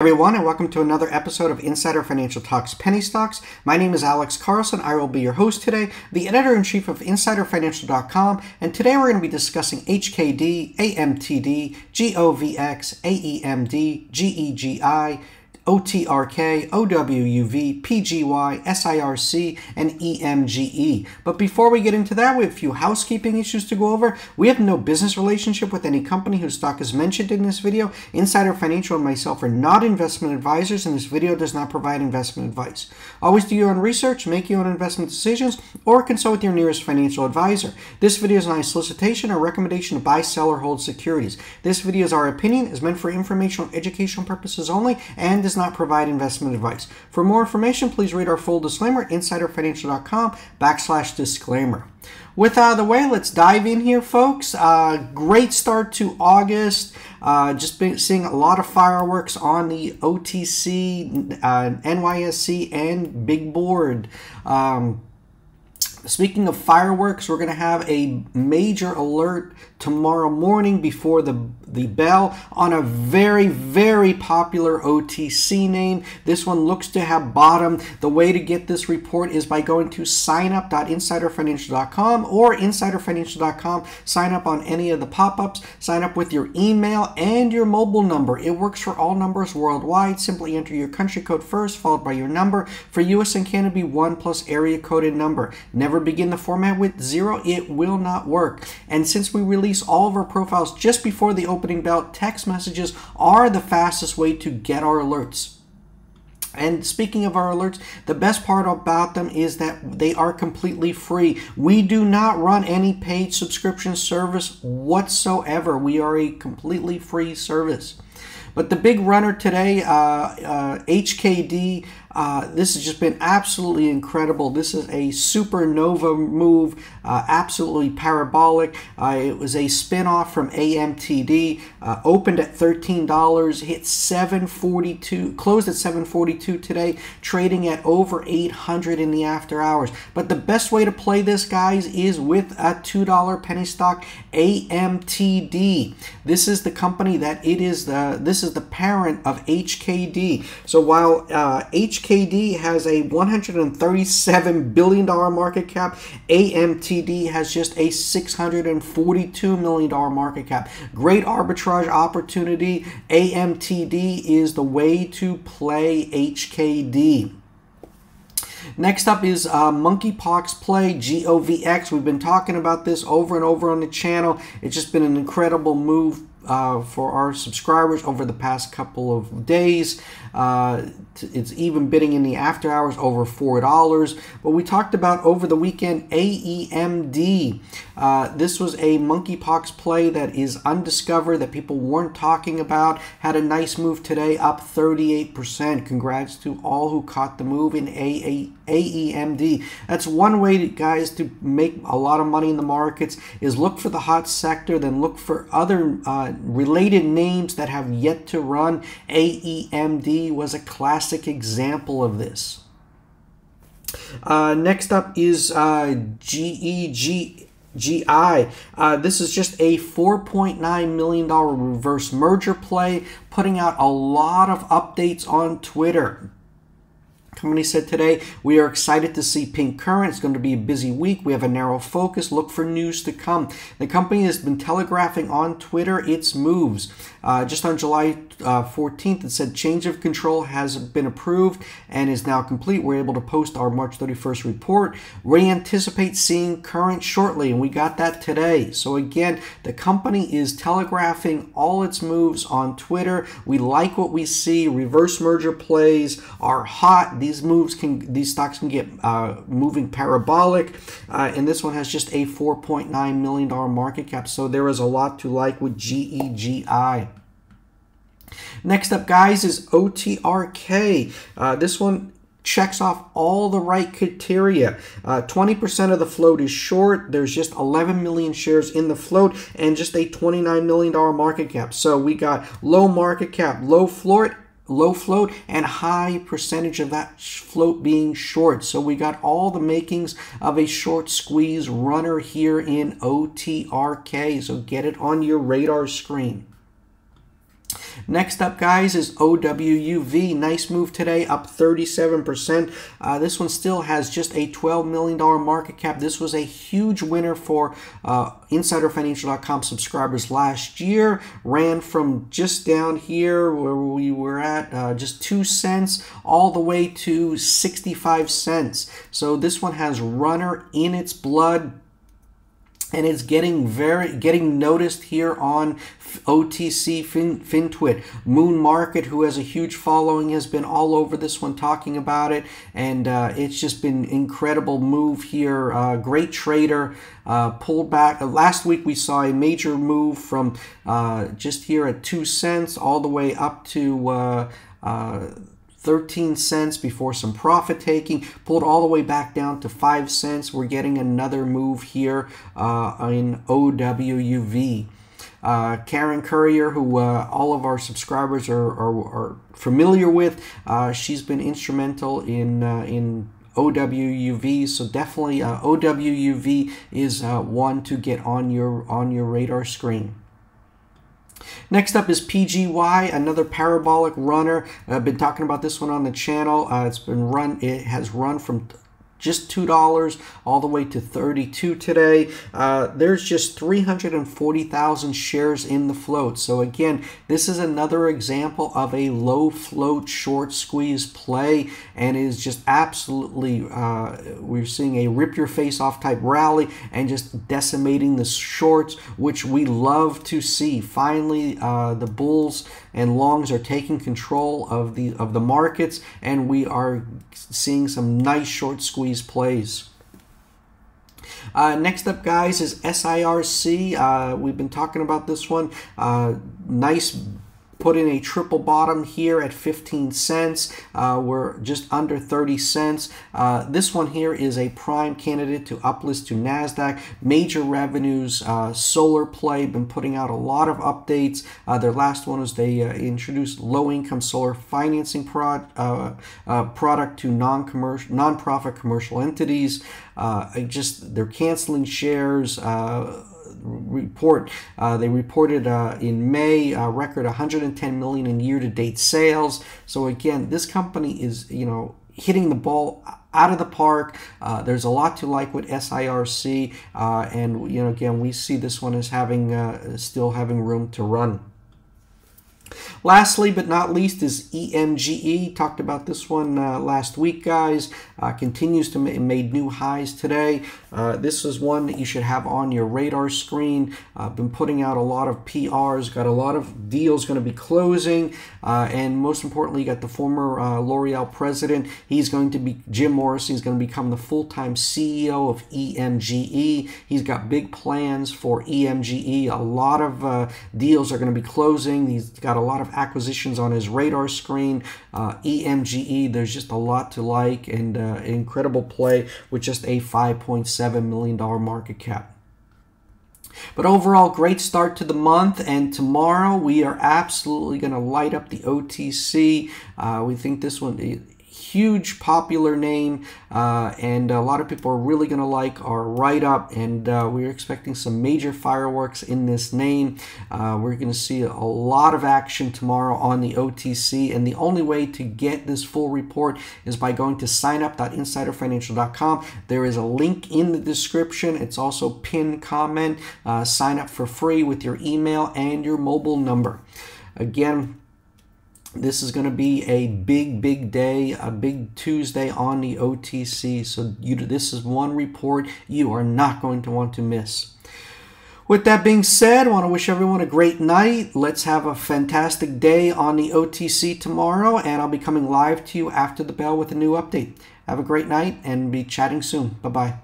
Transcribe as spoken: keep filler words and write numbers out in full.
Everyone, and welcome to another episode of Insider Financial Talks Penny Stocks. My name is Alex Carlson. I will be your host today, the editor-in-chief of Insider Financial dot com, and today we're going to be discussing H K D, A M T D, G O V X, A E M D, G E G I, O T R K, O W U V, P G Y, S I R C, and E M G E. But before we get into that, we have a few housekeeping issues to go over. We have no business relationship with any company whose stock is mentioned in this video. Insider Financial and myself are not investment advisors, and this video does not provide investment advice. Always do your own research, make your own investment decisions, or consult with your nearest financial advisor. This video is not a solicitation or recommendation to buy, sell, or hold securities. This video is our opinion, is meant for informational and educational purposes only, and is not provide investment advice. For more information, please read our full disclaimer at insider financial dot com backslash disclaimer. With out of the way, let's dive in here, folks. Uh, great start to August. Uh, just been seeing a lot of fireworks on the O T C, uh, N Y S E, and Big Board. Um, Speaking of fireworks, we're going to have a major alert tomorrow morning before the, the bell on a very, very popular O T C name. This one looks to have bottomed. The way to get this report is by going to sign up dot insider financial dot com or insider financial dot com. Sign up on any of the pop-ups. Sign up with your email and your mobile number. It works for all numbers worldwide. Simply enter your country code first, followed by your number. For U S and Canada, be one plus area code and number. Never begin the format with zero. It will not work. And since we release all of our profiles just before the opening bell, text messages are the fastest way to get our alerts. And speaking of our alerts, the best part about them is that they are completely free. We do not run any paid subscription service whatsoever. We are a completely free service. But the big runner today, uh, uh, H K D, uh, this has just been absolutely incredible. This is a supernova move, uh, absolutely parabolic. Uh, it was a spinoff from A M T D, uh, opened at thirteen dollars, hit seven forty-two, closed at seven forty-two today, trading at over eight hundred in the after hours. But the best way to play this, guys, is with a two dollar penny stock, A M T D. This is the company that it is the, this is the parent of H K D. So while uh, H K D has a one hundred thirty-seven billion dollar market cap, A M T D has just a six hundred forty-two million dollar market cap. Great arbitrage opportunity. A M T D is the way to play H K D. Next up is uh, Monkeypox Play, G O V X. We've been talking about this over and over on the channel. It's just been an incredible move Uh, for our subscribers over the past couple of days. Uh, it's even bidding in the after hours over four dollars. But we talked about over the weekend A E M D. Uh, this was a monkeypox play that is undiscovered, that people weren't talking about. Had a nice move today, up thirty-eight percent. Congrats to all who caught the move in A E M D. That's one way, guys, to make a lot of money in the markets, is look for the hot sector, then look for other uh, related names that have yet to run. A E M D was a classic example of this. Uh, next up is uh, G E G I. Uh, this is just a four point nine million dollar reverse merger play, putting out a lot of updates on Twitter. Company said today, we are excited to see Pink Current. It's going to be a busy week. We have a narrow focus. Look for news to come. The company has been telegraphing on Twitter its moves. Uh, just on July uh, fourteenth, it said change of control has been approved and is now complete. We're able to post our March thirty-first report. We anticipate seeing Current shortly, and we got that today. So again, the company is telegraphing all its moves on Twitter. We like what we see. Reverse merger plays are hot. These moves can, these stocks can get uh, moving parabolic, uh, and this one has just a four point nine million dollar market cap. So there is a lot to like with G E G I. Next up, guys, is O T R K. Uh, this one checks off all the right criteria. Uh, twenty percent of the float is short. There's just eleven million shares in the float and just a twenty-nine million dollar market cap. So we got low market cap, low floor, low float, and high percentage of that float being short. So we got all the makings of a short squeeze runner here in O T R K. So get it on your radar screen. Next up, guys, is O W U V. Nice move today, up thirty-seven percent. Uh, this one still has just a twelve million dollar market cap. This was a huge winner for uh, Insider Financial dot com subscribers last year. Ran from just down here where we were at uh, just two cents all the way to sixty-five cents. So this one has runner in its blood, and it's getting very getting noticed here on O T C fin, FinTwit. Moon Market, who has a huge following, has been all over this one talking about it, and uh, it's just been incredible move here. Uh, great trader, uh, pulled back. Uh, last week we saw a major move from uh, just here at two cents all the way up to Uh, uh, thirteen cents before some profit taking, pulled all the way back down to five cents. We're getting another move here uh, in O W U V. Uh, Karen Currier, who uh, all of our subscribers are, are, are familiar with, uh, she's been instrumental in, uh, in O W U V, so definitely uh, O W U V is uh, one to get on your, on your radar screen. Next up is P G Y, another parabolic runner. I've been talking about this one on the channel. Uh, it's been run. It has run from just two dollars all the way to thirty-two dollars today. Uh, there's just three hundred forty thousand shares in the float. So again, this is another example of a low float short squeeze play, and it is just absolutely, uh, we're seeing a rip your face off type rally and just decimating the shorts, which we love to see. Finally, uh, the bulls and longs are taking control of the, of the markets, and we are seeing some nice short squeeze plays. Uh, next up, guys, is S I R C. Uh, we've been talking about this one. Uh, nice put in a triple bottom here at fifteen cents. Uh, we're just under thirty cents. Uh, this one here is a prime candidate to uplist to NASDAQ. Major revenues, uh, solar play, been putting out a lot of updates. Uh, their last one was they uh, introduced low-income solar financing prod, uh, uh, product to non-commercial, non-profit commercial entities. Uh, just they're canceling shares. Uh, report uh, they reported uh, in May a record one hundred ten million in year-to-date sales. So again, this company is, you know, hitting the ball out of the park. Uh, there's a lot to like with S I R C, uh, and you know, again, we see this one as having uh, still having room to run. Lastly, but not least, is E M G E. Talked about this one uh, last week, guys. Uh, continues to ma made new highs today. Uh, this is one that you should have on your radar screen. Uh, been putting out a lot of P Rs, got a lot of deals going to be closing, uh, and most importantly, you got the former uh, L'Oreal president. He's going to be, Jim Morrison, he's going to become the full-time C E O of E M G E. He's got big plans for E M G E. A lot of uh, deals are going to be closing. He's got a lot of acquisitions on his radar screen. uh, E M G E, there's just a lot to like, and uh, incredible play with just a five point seven million dollar market cap. But overall, great start to the month, and tomorrow we are absolutely going to light up the O T C. Uh, we think this one is huge popular name, uh, and a lot of people are really going to like our write-up, and uh, we're expecting some major fireworks in this name. Uh, we're going to see a lot of action tomorrow on the O T C, and the only way to get this full report is by going to sign up dot insider financial dot com. There is a link in the description. It's also pinned comment. Uh, sign up for free with your email and your mobile number. Again, this is going to be a big, big day, a big Tuesday on the O T C. So you, this is one report you are not going to want to miss. With that being said, I want to wish everyone a great night. Let's have a fantastic day on the O T C tomorrow, and I'll be coming live to you after the bell with a new update. Have a great night, and be chatting soon. Bye-bye.